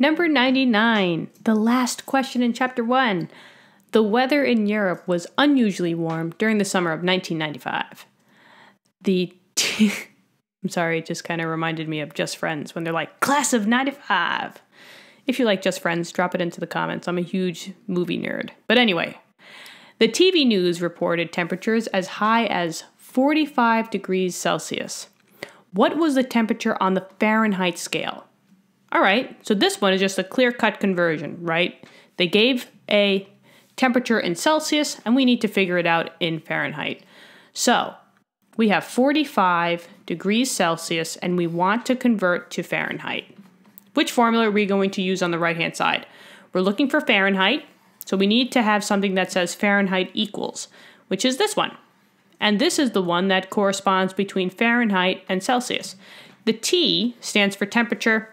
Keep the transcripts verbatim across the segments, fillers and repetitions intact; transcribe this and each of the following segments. Number ninety-nine, the last question in chapter one. The weather in Europe was unusually warm during the summer of nineteen ninety-five. The, t I'm sorry, it just kind of reminded me of Just Friends when they're like, class of ninety-five. If you like Just Friends, drop it into the comments. I'm a huge movie nerd. But anyway, the T V news reported temperatures as high as forty-five degrees Celsius. What was the temperature on the Fahrenheit scale? All right, so this one is just a clear-cut conversion, right? They gave a temperature in Celsius, and we need to figure it out in Fahrenheit. So we have forty-five degrees Celsius, and we want to convert to Fahrenheit. Which formula are we going to use on the right-hand side? We're looking for Fahrenheit, so we need to have something that says Fahrenheit equals, which is this one. And this is the one that corresponds between Fahrenheit and Celsius. The T stands for temperature,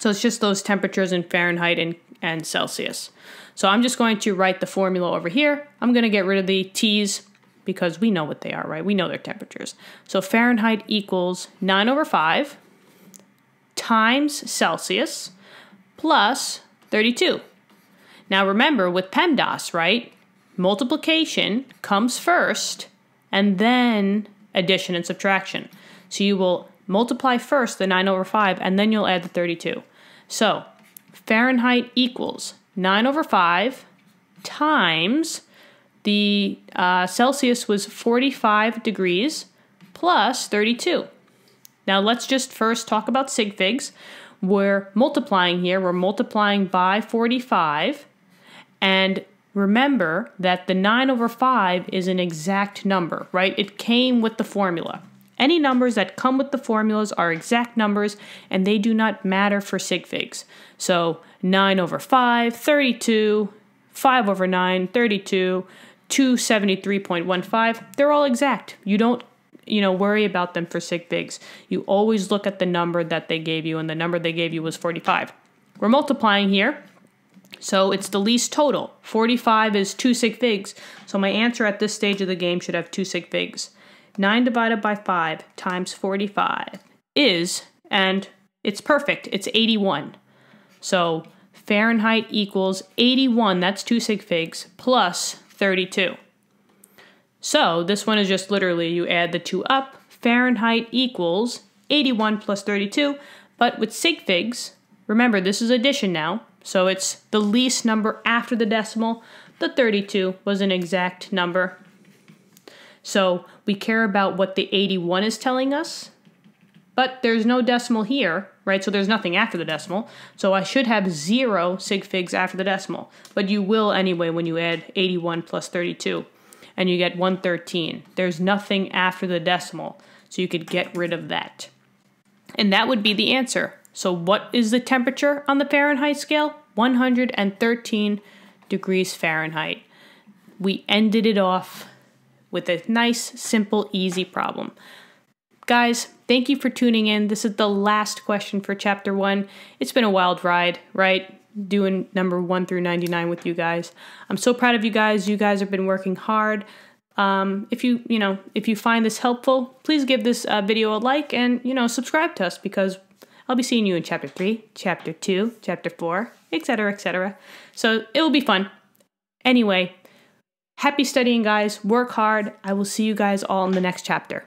so it's just those temperatures in Fahrenheit and, and Celsius. So I'm just going to write the formula over here. I'm going to get rid of the T's because we know what they are, right? We know their temperatures. So Fahrenheit equals nine over five times Celsius plus thirty-two. Now remember, with PEMDAS, right, multiplication comes first, and then addition and subtraction. So you will multiply first the nine over five, and then you'll add the thirty-two. So Fahrenheit equals nine over five times the uh, Celsius was forty-five degrees plus thirty-two. Now let's just first talk about sig figs. We're multiplying here. We're multiplying by forty-five, and remember that the nine over five is an exact number, right? It came with the formula. Any numbers that come with the formulas are exact numbers, and they do not matter for sig figs. So nine over five, thirty-two, five over nine, thirty-two, two hundred seventy-three point one five, they're all exact. You don't, you know, worry about them for sig figs. You always look at the number that they gave you, and the number they gave you was forty-five. We're multiplying here. So it's the least total. forty-five is two sig figs. So my answer at this stage of the game should have two sig figs. nine divided by five times forty-five is, and it's perfect, it's eighty-one. So Fahrenheit equals eighty-one, that's two sig figs, plus thirty-two. So this one is just literally you add the two up. Fahrenheit equals eighty-one plus thirty-two. But with sig figs, remember this is addition now. So it's the least number after the decimal. The thirty-two was an exact number. So we care about what the eighty-one is telling us, but there's no decimal here, right? So there's nothing after the decimal. So I should have zero sig figs after the decimal, but you will anyway when you add eighty-one plus thirty-two and you get one hundred thirteen. There's nothing after the decimal, so you could get rid of that. And that would be the answer. So what is the temperature on the Fahrenheit scale? one hundred thirteen degrees Fahrenheit. We ended it off with a nice, simple, easy problem. Guys, thank you for tuning in. This is the last question for chapter one. It's been a wild ride, right? Doing number one through ninety-nine with you guys. I'm so proud of you guys. You guys have been working hard. Um, if you, you know, if you find this helpful, please give this uh, video a like and, you know, subscribe to us, because I'll be seeing you in chapter three, chapter two, chapter four, et cetera, et cetera. So it'll be fun. Anyway, happy studying, guys. Work hard. I will see you guys all in the next chapter.